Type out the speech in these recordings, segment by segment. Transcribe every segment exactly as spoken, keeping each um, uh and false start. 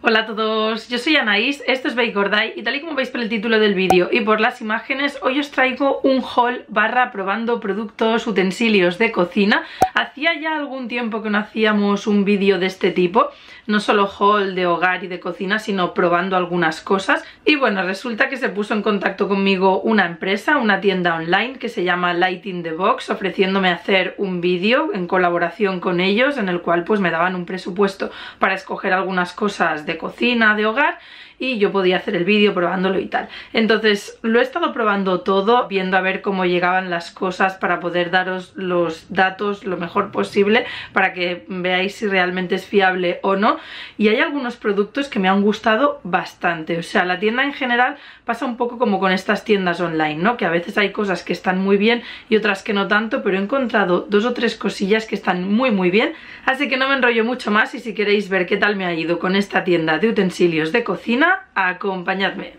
Hola a todos, yo soy Anaís, esto es Bake or Die y tal y como veis por el título del vídeo y por las imágenes, hoy os traigo un haul barra probando productos, utensilios de cocina. Hacía ya algún tiempo que no hacíamos un vídeo de este tipo, no solo haul de hogar y de cocina, sino probando algunas cosas. Y bueno, resulta que se puso en contacto conmigo una empresa, una tienda online que se llama Light in the Box, ofreciéndome hacer un vídeo en colaboración con ellos, en el cual pues me daban un presupuesto para escoger algunas cosas de de cocina, de hogar, y yo podía hacer el vídeo probándolo y tal. Entonces lo he estado probando todo, viendo a ver cómo llegaban las cosas para poder daros los datos lo mejor posible, para que veáis si realmente es fiable o no. Y hay algunos productos que me han gustado bastante. O sea, la tienda en general pasa un poco como con estas tiendas online, ¿no? Que a veces hay cosas que están muy bien y otras que no tanto, pero he encontrado dos o tres cosillas que están muy muy bien. Así que no me enrollo mucho más y si queréis ver qué tal me ha ido con esta tienda de utensilios de cocina, acompañadme.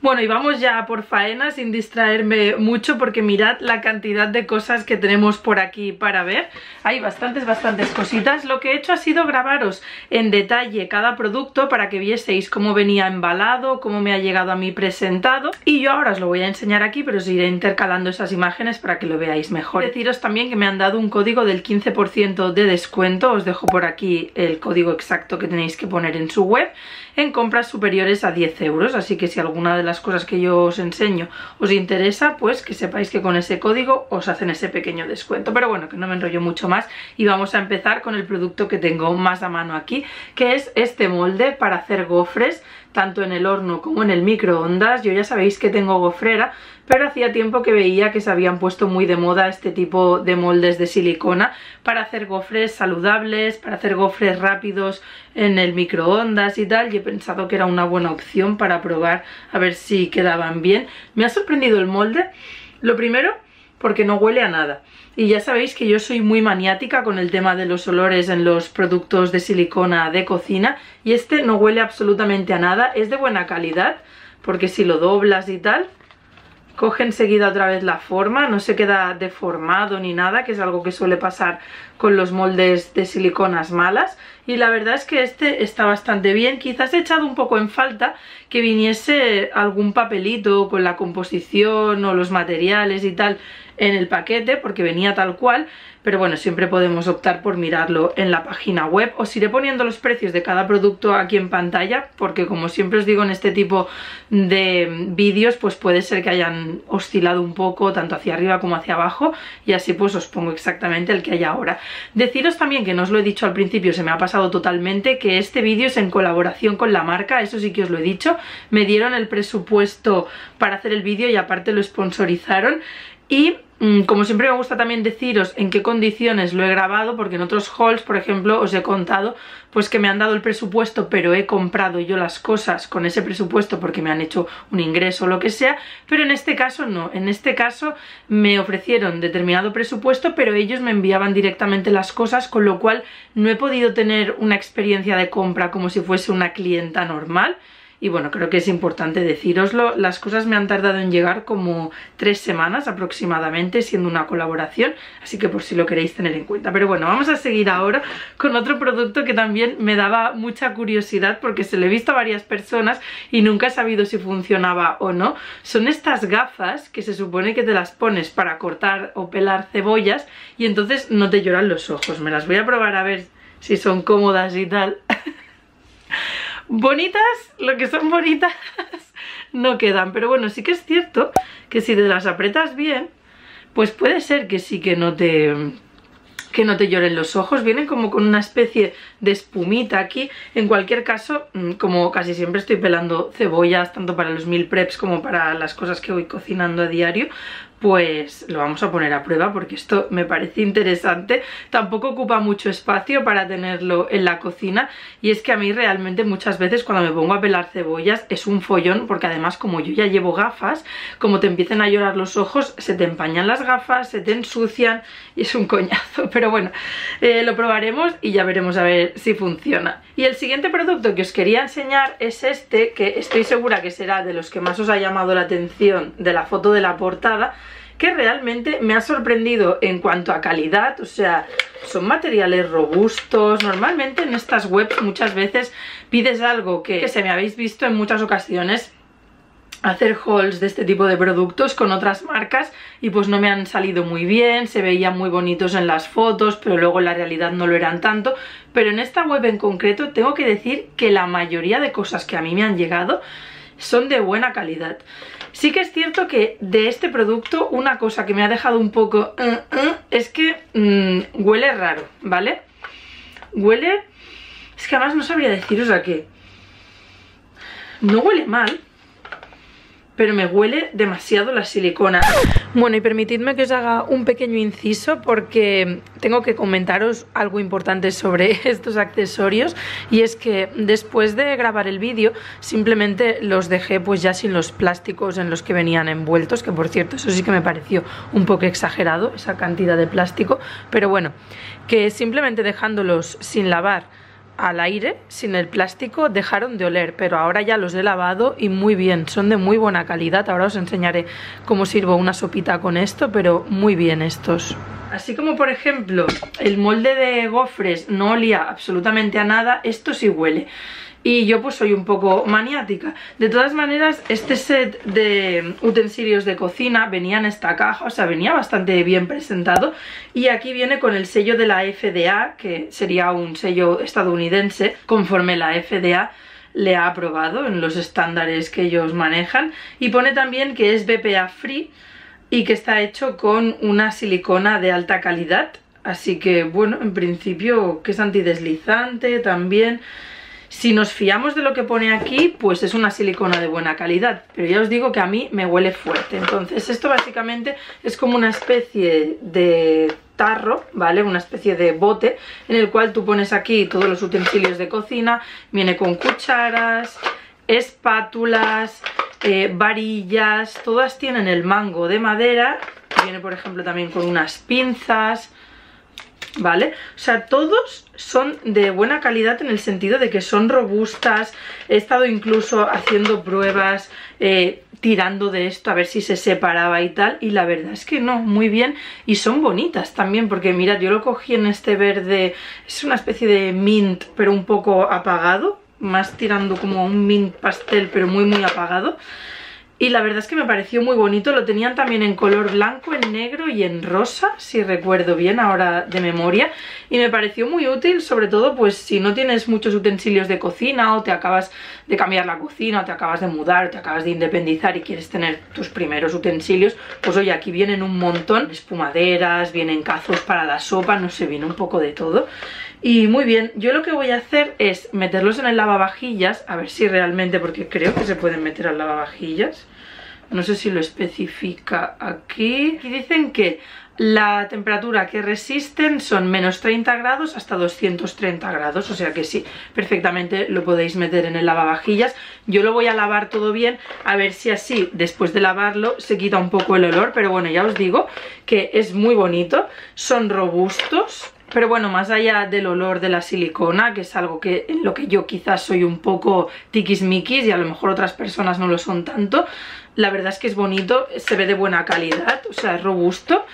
Bueno, y vamos ya por faena sin distraerme mucho, porque mirad la cantidad de cosas que tenemos por aquí para ver. Hay bastantes, bastantes cositas. Lo que he hecho ha sido grabaros en detalle cada producto para que vieseis cómo venía embalado, cómo me ha llegado a mí presentado. Y yo ahora os lo voy a enseñar aquí, pero os iré intercalando esas imágenes para que lo veáis mejor. Deciros también que me han dado un código del quince por ciento de descuento. Os dejo por aquí el código exacto que tenéis que poner en su web en compras superiores a diez euros. Así que si alguna de las cosas que yo os enseño os interesa, pues que sepáis que con ese código os hacen ese pequeño descuento. Pero bueno, que no me enrollo mucho más y vamos a empezar con el producto que tengo más a mano aquí, que es este molde para hacer gofres, tanto en el horno como en el microondas. Yo ya sabéis que tengo gofrera, pero hacía tiempo que veía que se habían puesto muy de moda este tipo de moldes de silicona para hacer gofres saludables, para hacer gofres rápidos en el microondas y tal, y he pensado que era una buena opción para probar a ver si quedaban bien. Me ha sorprendido el molde, lo primero porque no huele a nada. Y ya sabéis que yo soy muy maniática con el tema de los olores en los productos de silicona de cocina, y este no huele absolutamente a nada. Es de buena calidad, porque si lo doblas y tal, coge enseguida otra vez la forma, no se queda deformado ni nada, que es algo que suele pasar con los moldes de siliconas malas. Y la verdad es que este está bastante bien. Quizás he echado un poco en falta que viniese algún papelito con la composición o los materiales y tal en el paquete, porque venía tal cual, pero bueno, siempre podemos optar por mirarlo en la página web. Os iré poniendo los precios de cada producto aquí en pantalla, porque como siempre os digo en este tipo de vídeos, pues puede ser que hayan oscilado un poco tanto hacia arriba como hacia abajo, y así pues os pongo exactamente el que hay ahora. Deciros también, que no os lo he dicho al principio, se me ha pasado totalmente, que este vídeo es en colaboración con la marca, eso sí que os lo he dicho. Me dieron el presupuesto para hacer el vídeo y aparte lo sponsorizaron. Y como siempre me gusta también deciros en qué condiciones lo he grabado, porque en otros hauls, por ejemplo, os he contado pues que me han dado el presupuesto, pero he comprado yo las cosas con ese presupuesto porque me han hecho un ingreso o lo que sea. Pero en este caso no, en este caso me ofrecieron determinado presupuesto, pero ellos me enviaban directamente las cosas, con lo cual no he podido tener una experiencia de compra como si fuese una clienta normal. Y bueno, creo que es importante decíroslo. Las cosas me han tardado en llegar como tres semanas aproximadamente, siendo una colaboración, así que por si lo queréis tener en cuenta. Pero bueno, vamos a seguir ahora con otro producto que también me daba mucha curiosidad, porque se lo he visto a varias personas y nunca he sabido si funcionaba o no. Son estas gafas que se supone que te las pones para cortar o pelar cebollas y entonces no te lloran los ojos. Me las voy a probar a ver si son cómodas y tal. Bonitas, lo que son bonitas no quedan, pero bueno, sí que es cierto que si te las aprietas bien, pues puede ser que sí que no te que no te lloren los ojos. Vienen como con una especie de espumita aquí. En cualquier caso, como casi siempre estoy pelando cebollas, tanto para los meal preps como para las cosas que voy cocinando a diario, pues lo vamos a poner a prueba, porque esto me parece interesante. Tampoco ocupa mucho espacio para tenerlo en la cocina, y es que a mí realmente muchas veces cuando me pongo a pelar cebollas es un follón, porque además como yo ya llevo gafas, como te empiecen a llorar los ojos, se te empañan las gafas, se te ensucian y es un coñazo. Pero bueno, eh, lo probaremos y ya veremos a ver si funciona. Y el siguiente producto que os quería enseñar es este, que estoy segura que será de los que más os ha llamado la atención de la foto de la portada. que realmente me ha sorprendido en cuanto a calidad. O sea, son materiales robustos. Normalmente en estas webs muchas veces pides algo que, que se me habéis visto en muchas ocasiones hacer hauls de este tipo de productos con otras marcas y pues no me han salido muy bien, se veían muy bonitos en las fotos pero luego en la realidad no lo eran tanto. Pero en esta web en concreto tengo que decir que la mayoría de cosas que a mí me han llegado son de buena calidad. Sí que es cierto que de este producto una cosa que me ha dejado un poco uh, uh, es que um, huele raro, ¿vale? Huele... es que además no sabría deciros a qué. No huele mal, pero me huele demasiado la silicona. Bueno, y permitidme que os haga un pequeño inciso porque tengo que comentaros algo importante sobre estos accesorios, y es que después de grabar el vídeo simplemente los dejé pues ya sin los plásticos en los que venían envueltos, que por cierto eso sí que me pareció un poco exagerado, esa cantidad de plástico, pero bueno, que simplemente dejándolos sin lavar al aire, sin el plástico, dejaron de oler, pero ahora ya los he lavado y muy bien, son de muy buena calidad. Ahora os enseñaré cómo sirvo una sopita con esto, pero muy bien estos. Así como por ejemplo el molde de gofres no olía absolutamente a nada, esto sí huele. Y yo pues soy un poco maniática. De todas maneras, este set de utensilios de cocina venía en esta caja, o sea, venía bastante bien presentado. Y aquí viene con el sello de la F D A, que sería un sello estadounidense, conforme la F D A le ha aprobado en los estándares que ellos manejan. Y pone también que es B P A free y que está hecho con una silicona de alta calidad. Así que bueno, en principio que es antideslizante también. Si nos fiamos de lo que pone aquí, pues es una silicona de buena calidad, pero ya os digo que a mí me huele fuerte. Entonces esto básicamente es como una especie de tarro, ¿vale? Una especie de bote en el cual tú pones aquí todos los utensilios de cocina. Viene con cucharas, espátulas, eh, varillas, todas tienen el mango de madera. Viene por ejemplo también con unas pinzas, ¿vale? O sea, todos son de buena calidad en el sentido de que son robustas. He estado incluso haciendo pruebas, eh, tirando de esto a ver si se separaba y tal, y la verdad es que no, muy bien. Y son bonitas también, porque mirad, yo lo cogí en este verde, es una especie de mint, pero un poco apagado, más tirando como un mint pastel, pero muy muy apagado. Y la verdad es que me pareció muy bonito. Lo tenían también en color blanco, en negro y en rosa, si recuerdo bien ahora de memoria. Y me pareció muy útil, sobre todo pues si no tienes muchos utensilios de cocina, o te acabas de cambiar la cocina, o te acabas de mudar, o te acabas de independizar y quieres tener tus primeros utensilios. Pues oye, aquí vienen un montón, espumaderas, vienen cazos para la sopa, no sé, viene un poco de todo. Y muy bien, yo lo que voy a hacer es meterlos en el lavavajillas, a ver si realmente, porque creo que se pueden meter al lavavajillas. No sé si lo especifica aquí. Aquí dicen que la temperatura que resisten son menos treinta grados hasta doscientos treinta grados, o sea que sí, perfectamente lo podéis meter en el lavavajillas. Yo lo voy a lavar todo bien, a ver si así después de lavarlo se quita un poco el olor, pero bueno, ya os digo que es muy bonito, son robustos. Pero bueno, más allá del olor de la silicona, que es algo que en lo que yo quizás soy un poco tiquismiquis y a lo mejor otras personas no lo son tanto, la verdad es que es bonito, se ve de buena calidad, o sea, es robusto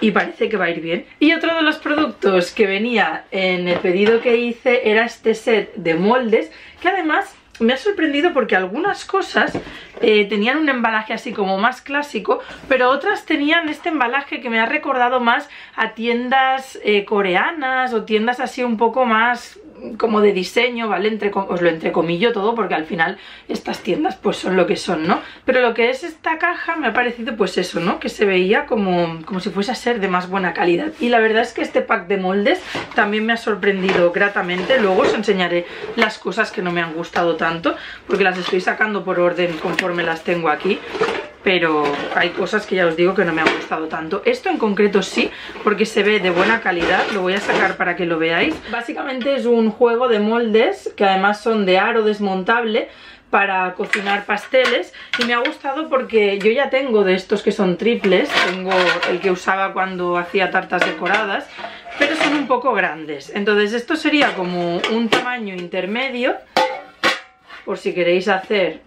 y parece que va a ir bien. Y otro de los productos que venía en el pedido que hice era este set de moldes, que además me ha sorprendido porque algunas cosas eh, tenían un embalaje así como más clásico, pero otras tenían este embalaje que me ha recordado más a tiendas eh, coreanas o tiendas así un poco más como de diseño, ¿vale? Entre, os lo entrecomillo todo porque al final estas tiendas pues son lo que son, ¿no? Pero lo que es esta caja me ha parecido pues eso, ¿no? Que se veía como, como si fuese a ser de más buena calidad. Y la verdad es que este pack de moldes también me ha sorprendido gratamente. Luego os enseñaré las cosas que no me han gustado tanto, porque las estoy sacando por orden conforme las tengo aquí. Pero hay cosas que ya os digo que no me han gustado tanto. Esto en concreto sí, porque se ve de buena calidad. Lo voy a sacar para que lo veáis. Básicamente es un juego de moldes, que además son de aro desmontable, para cocinar pasteles. Y me ha gustado porque yo ya tengo de estos que son triples. Tengo el que usaba cuando hacía tartas decoradas, pero son un poco grandes. Entonces esto sería como un tamaño intermedio, por si queréis hacer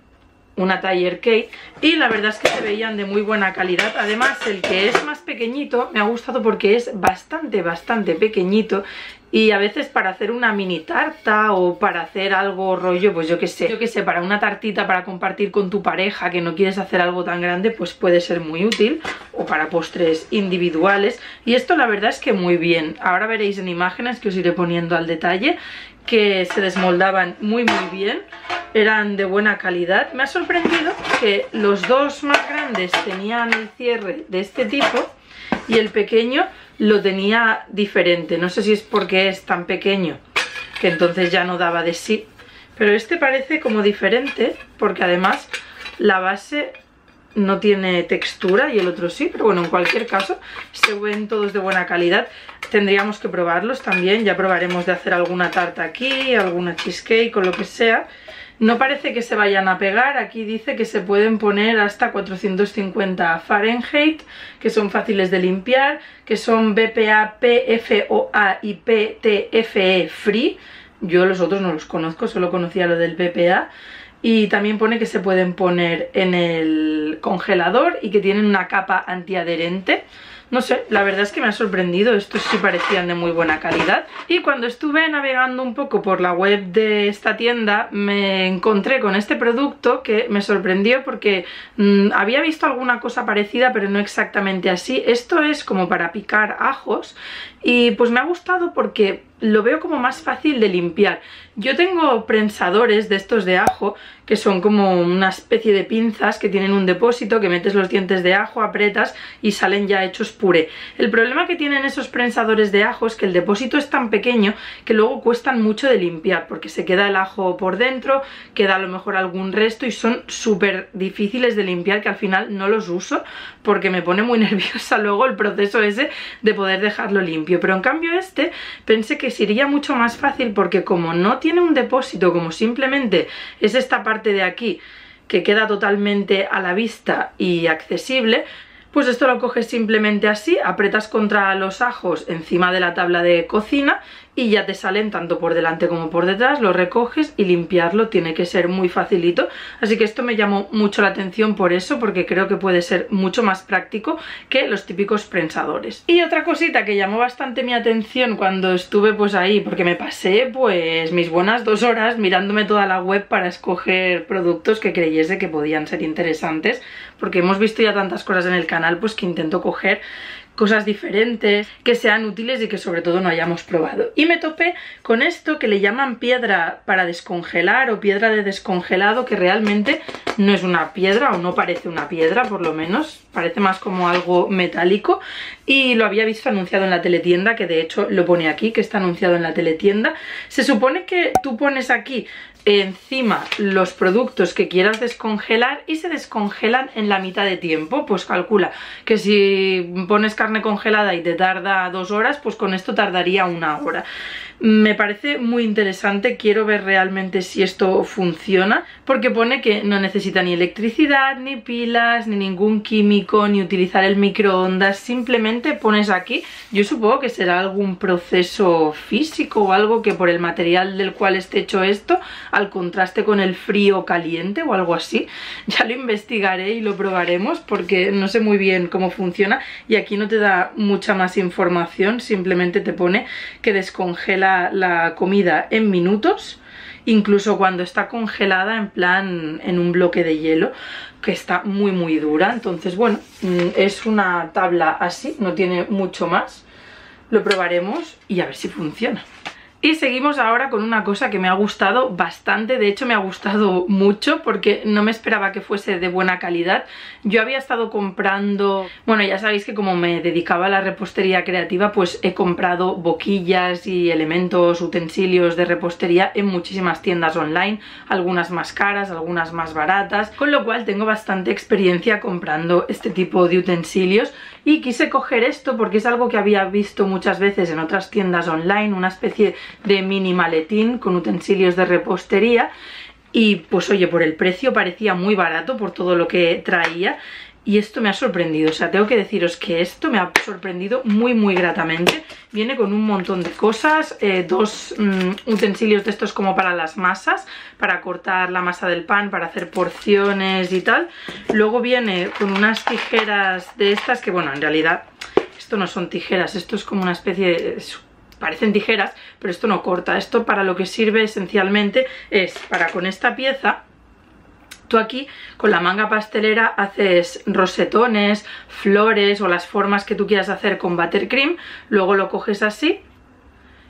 una taller cake, y la verdad es que se veían de muy buena calidad. Además, el que es más pequeñito me ha gustado porque es bastante, bastante pequeñito, y a veces para hacer una mini tarta o para hacer algo rollo, pues yo qué sé, yo qué sé, para una tartita para compartir con tu pareja que no quieres hacer algo tan grande, pues puede ser muy útil, o para postres individuales. Y esto la verdad es que muy bien. Ahora veréis en imágenes que os iré poniendo al detalle que se desmoldaban muy muy bien, eran de buena calidad. Me ha sorprendido que los dos más grandes tenían el cierre de este tipo y el pequeño lo tenía diferente. No sé si es porque es tan pequeño que entonces ya no daba de sí, pero este parece como diferente, porque además la base no tiene textura y el otro sí. Pero bueno, en cualquier caso se ven todos de buena calidad. Tendríamos que probarlos también. Ya probaremos de hacer alguna tarta aquí, alguna cheesecake o lo que sea. No parece que se vayan a pegar. Aquí dice que se pueden poner hasta cuatrocientos cincuenta Fahrenheit, que son fáciles de limpiar, que son B P A, P F O A y P T F E free. Yo los otros no los conozco, solo conocía lo del B P A. Y también pone que se pueden poner en el congelador y que tienen una capa antiadherente. No sé, la verdad es que me ha sorprendido. Estos sí parecían de muy buena calidad. Y cuando estuve navegando un poco por la web de esta tienda, me encontré con este producto que me sorprendió porque mmm, había visto alguna cosa parecida, pero no exactamente así. Esto es como para picar ajos, y pues me ha gustado porque lo veo como más fácil de limpiar. Yo tengo prensadores de estos de ajo, que son como una especie de pinzas que tienen un depósito, que metes los dientes de ajo, aprietas y salen ya hechos puré. El problema que tienen esos prensadores de ajo es que el depósito es tan pequeño que luego cuestan mucho de limpiar, porque se queda el ajo por dentro, queda a lo mejor algún resto, y son súper difíciles de limpiar, que al final no los uso porque me pone muy nerviosa luego el proceso ese de poder dejarlo limpio. Pero en cambio este pensé que sería mucho más fácil, porque como no tiene un depósito, como simplemente es esta parte de aquí que queda totalmente a la vista y accesible, pues esto lo coges simplemente así, apretas contra los ajos encima de la tabla de cocina y ya te salen tanto por delante como por detrás, lo recoges, y limpiarlo tiene que ser muy facilito. Así que esto me llamó mucho la atención por eso, porque creo que puede ser mucho más práctico que los típicos prensadores. Y otra cosita que llamó bastante mi atención cuando estuve pues ahí, porque me pasé pues mis buenas dos horas mirándome toda la web para escoger productos que creyese que podían ser interesantes, porque hemos visto ya tantas cosas en el canal, pues que intento coger cosas diferentes, que sean útiles y que sobre todo no hayamos probado. Y me topé con esto que le llaman piedra para descongelar o piedra de descongelado, que realmente no es una piedra, o no parece una piedra por lo menos, parece más como algo metálico, y lo había visto anunciado en la teletienda, que de hecho lo pone aquí, que está anunciado en la teletienda. Se supone que tú pones aquí encima los productos que quieras descongelar y se descongelan en la mitad de tiempo. Pues calcula que si pones carne congelada y te tarda dos horas, pues con esto tardaría una hora. Me parece muy interesante, quiero ver realmente si esto funciona, porque pone que no necesita ni electricidad, ni pilas, ni ningún químico, ni utilizar el microondas. Simplemente pones aquí, yo supongo que será algún proceso físico o algo, que por el material del cual esté hecho esto, al contraste con el frío caliente o algo así. Ya lo investigaré y lo probaremos, porque no sé muy bien cómo funciona, y aquí no te da mucha más información, simplemente te pone que descongela La, la comida en minutos, incluso cuando está congelada en plan en un bloque de hielo, que está muy muy dura. Entonces bueno, es una tabla así, no tiene mucho más. Lo probaremos y a ver si funciona. Y seguimos ahora con una cosa que me ha gustado bastante, de hecho me ha gustado mucho porque no me esperaba que fuese de buena calidad. Yo había estado comprando, bueno, ya sabéis que como me dedicaba a la repostería creativa, pues he comprado boquillas y elementos, utensilios de repostería en muchísimas tiendas online, algunas más caras, algunas más baratas, con lo cual tengo bastante experiencia comprando este tipo de utensilios. Y quise coger esto porque es algo que había visto muchas veces en otras tiendas online, una especie de mini maletín con utensilios de repostería, y pues oye, por el precio parecía muy barato por todo lo que traía. Y esto me ha sorprendido, o sea, tengo que deciros que esto me ha sorprendido muy muy gratamente. Viene con un montón de cosas, eh, dos mmm, utensilios de estos como para las masas, para cortar la masa del pan, para hacer porciones y tal. Luego viene con unas tijeras de estas, que bueno, en realidad esto no son tijeras, esto es como una especie de... Es, parecen tijeras, pero esto no corta. Esto para lo que sirve esencialmente es para con esta pieza... Tú aquí con la manga pastelera haces rosetones, flores o las formas que tú quieras hacer con buttercream. Luego lo coges así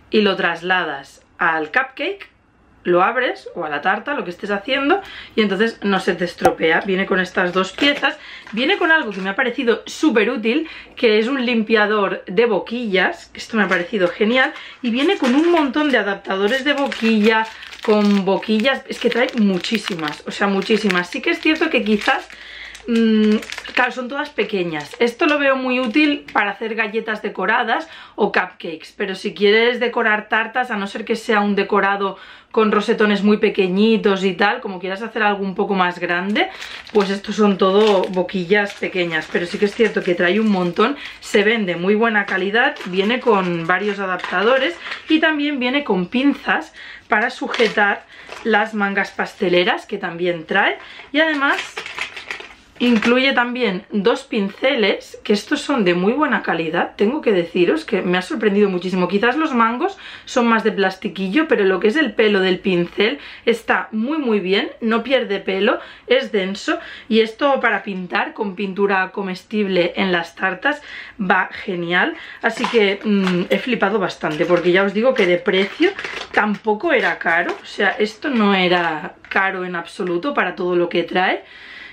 y lo trasladas al cupcake, lo abres o a la tarta, lo que estés haciendo, y entonces no se te estropea. Viene con estas dos piezas, viene con algo que me ha parecido súper útil, que es un limpiador de boquillas, que esto me ha parecido genial, y viene con un montón de adaptadores de boquilla, con boquillas, es que trae muchísimas, o sea, muchísimas. Sí que es cierto que quizás, mmm, claro, son todas pequeñas. Esto lo veo muy útil para hacer galletas decoradas o cupcakes, pero si quieres decorar tartas, a no ser que sea un decorado con rosetones muy pequeñitos y tal, como quieras hacer algo un poco más grande, pues estos son todo boquillas pequeñas. Pero sí que es cierto que trae un montón, se vende muy buena calidad, viene con varios adaptadores y también viene con pinzas para sujetar las mangas pasteleras, que también trae, y además incluye también dos pinceles, que estos son de muy buena calidad. Tengo que deciros que me ha sorprendido muchísimo. Quizás los mangos son más de plastiquillo, pero lo que es el pelo del pincel está muy muy bien, no pierde pelo, es denso, y esto para pintar con pintura comestible en las tartas va genial. Así que mmm, he flipado bastante, porque ya os digo que de precio tampoco era caro, o sea, esto no era caro en absoluto para todo lo que trae.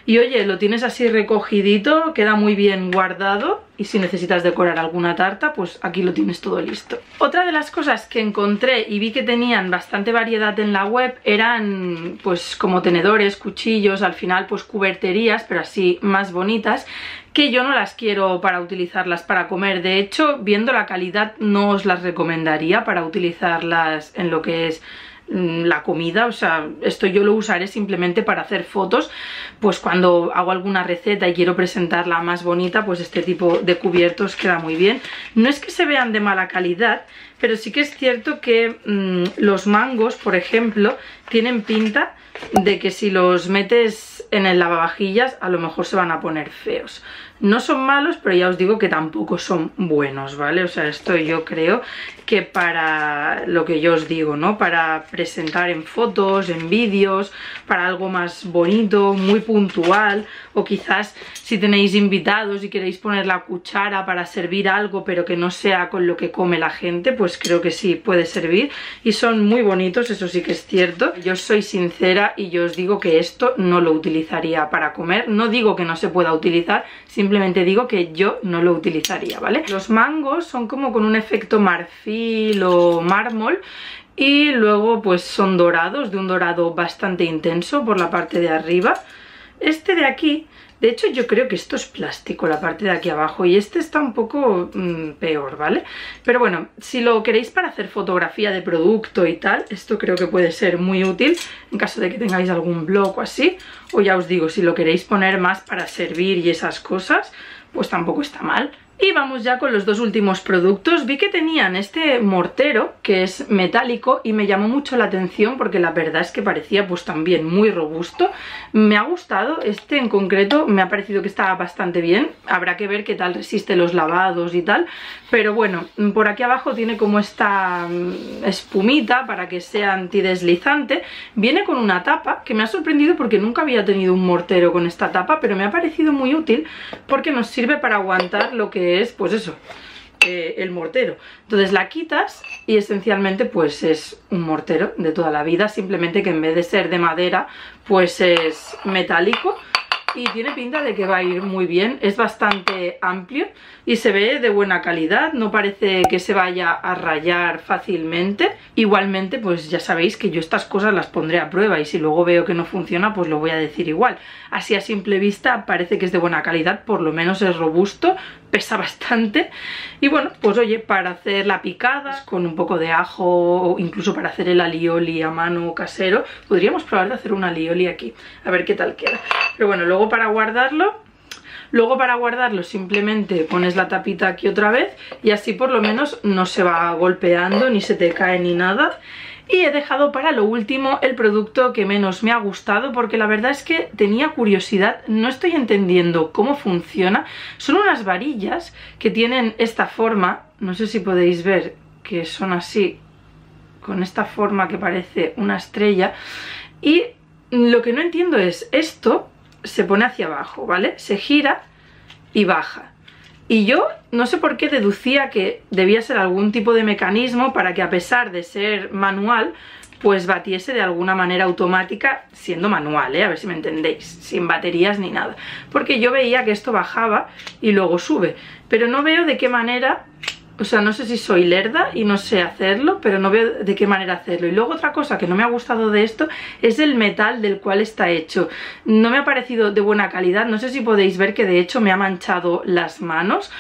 Y oye, lo tienes así recogidito, queda muy bien guardado, y si necesitas decorar alguna tarta, pues aquí lo tienes todo listo. Otra de las cosas que encontré y vi que tenían bastante variedad en la web eran pues como tenedores, cuchillos, al final pues cuberterías, pero así más bonitas, que yo no las quiero para utilizarlas para comer. De hecho, viendo la calidad, no os las recomendaría para utilizarlas en lo que es la comida, o sea, esto yo lo usaré simplemente para hacer fotos, pues cuando hago alguna receta y quiero presentarla más bonita, pues este tipo de cubiertos queda muy bien. No es que se vean de mala calidad, pero sí que es cierto que mmm, los mangos, por ejemplo, tienen pinta de que si los metes en el lavavajillas a lo mejor se van a poner feos. No son malos, pero ya os digo que tampoco son buenos, ¿vale? O sea, esto yo creo que para lo que yo os digo, ¿no? Para presentar en fotos, en vídeos, para algo más bonito, muy puntual, o quizás si tenéis invitados y queréis poner la cuchara para servir algo, pero que no sea con lo que come la gente, pues creo que sí puede servir, y son muy bonitos, eso sí que es cierto. Yo soy sincera y yo os digo que esto no lo utilizaría para comer. No digo que no se pueda utilizar, simplemente digo que yo no lo utilizaría, ¿vale? Los mangos son como con un efecto marfil o mármol, y luego pues son dorados, de un dorado bastante intenso por la parte de arriba. Este de aquí, de hecho yo creo que esto es plástico, la parte de aquí abajo, y este está un poco mmm, peor, ¿vale? Pero bueno, si lo queréis para hacer fotografía de producto y tal, esto creo que puede ser muy útil en caso de que tengáis algún blog o así, o ya os digo, si lo queréis poner más para servir y esas cosas, pues tampoco está mal. Y vamos ya con los dos últimos productos. Vi que tenían este mortero, que es metálico, y me llamó mucho la atención porque la verdad es que parecía pues también muy robusto. Me ha gustado, este en concreto me ha parecido que estaba bastante bien. Habrá que ver qué tal resiste los lavados y tal, pero bueno, por aquí abajo tiene como esta espumita para que sea antideslizante. Viene con una tapa que me ha sorprendido porque nunca había tenido un mortero con esta tapa, pero me ha parecido muy útil porque nos sirve para aguantar lo que es, pues eso, eh, el mortero. Entonces la quitas y esencialmente pues es un mortero de toda la vida, simplemente que en vez de ser de madera pues es metálico, y tiene pinta de que va a ir muy bien. Es bastante amplio y se ve de buena calidad, no parece que se vaya a rayar fácilmente. Igualmente pues ya sabéis que yo estas cosas las pondré a prueba, y si luego veo que no funciona pues lo voy a decir igual. Así a simple vista parece que es de buena calidad, por lo menos es robusto, pesa bastante, y bueno, pues oye, para hacer la picada con un poco de ajo, o incluso para hacer el alioli a mano casero, podríamos probar de hacer un alioli aquí, a ver qué tal queda. Pero bueno, luego para guardarlo, Luego, para guardarlo, simplemente pones la tapita aquí otra vez y así por lo menos no se va golpeando ni se te cae ni nada. Y he dejado para lo último el producto que menos me ha gustado, porque la verdad es que tenía curiosidad, no estoy entendiendo cómo funciona. Son unas varillas que tienen esta forma, no sé si podéis ver que son así, con esta forma que parece una estrella. Y lo que no entiendo es, esto se pone hacia abajo, ¿vale? Se gira y baja. Y yo no sé por qué deducía que debía ser algún tipo de mecanismo para que, a pesar de ser manual, pues batiese de alguna manera automática, siendo manual, ¿eh? A ver si me entendéis, sin baterías ni nada. Porque yo veía que esto bajaba y luego sube, pero no veo de qué manera. O sea, no sé si soy lerda y no sé hacerlo, pero no veo de qué manera hacerlo. Y luego otra cosa que no me ha gustado de esto es el metal del cual está hecho. No me ha parecido de buena calidad. No sé si podéis ver que de hecho me ha manchado las manos.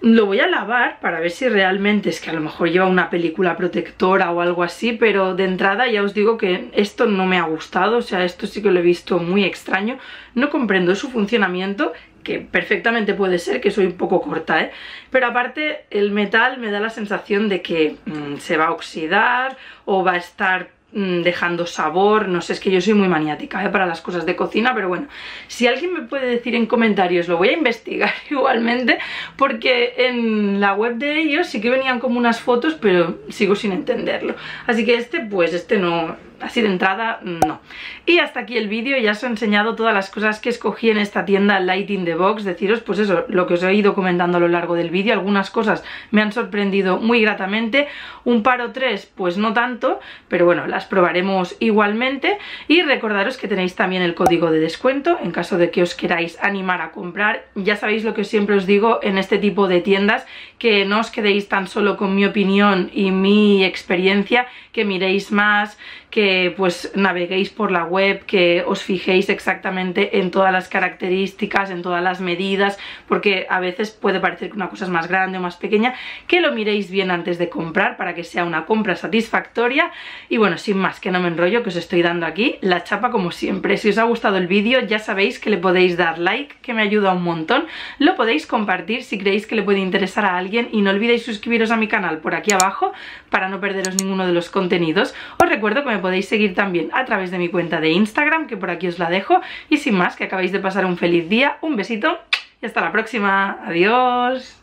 Lo voy a lavar para ver si realmente es que a lo mejor lleva una película protectora o algo así, pero de entrada ya os digo que esto no me ha gustado. O sea, esto sí que lo he visto muy extraño. No comprendo su funcionamiento, que perfectamente puede ser, que soy un poco corta, ¿eh? Pero aparte el metal me da la sensación de que mmm, se va a oxidar o va a estar mmm, dejando sabor, no sé, es que yo soy muy maniática, ¿eh? Para las cosas de cocina, pero bueno, si alguien me puede decir en comentarios, lo voy a investigar igualmente, porque en la web de ellos sí que venían como unas fotos, pero sigo sin entenderlo. Así que este, pues este no... Así de entrada, no. Y hasta aquí el vídeo, ya os he enseñado todas las cosas que escogí en esta tienda Light in the Box. Deciros pues eso, lo que os he ido comentando a lo largo del vídeo. Algunas cosas me han sorprendido muy gratamente, un par o tres pues no tanto, pero bueno, las probaremos igualmente. Y recordaros que tenéis también el código de descuento en caso de que os queráis animar a comprar. Ya sabéis lo que siempre os digo en este tipo de tiendas, que no os quedéis tan solo con mi opinión y mi experiencia, que miréis más, que pues naveguéis por la web, que os fijéis exactamente en todas las características, en todas las medidas, porque a veces puede parecer que una cosa es más grande o más pequeña, que lo miréis bien antes de comprar para que sea una compra satisfactoria. Y bueno, sin más, que no me enrollo, que os estoy dando aquí la chapa como siempre. Si os ha gustado el vídeo ya sabéis que le podéis dar like, que me ayuda un montón, lo podéis compartir si creéis que le puede interesar a alguien y no olvidéis suscribiros a mi canal por aquí abajo para no perderos ninguno de los contenidos. Os recuerdo que me podéis seguir también a través de mi cuenta de Instagram, que por aquí os la dejo, y sin más, que acabéis de pasar un feliz día, un besito y hasta la próxima, adiós.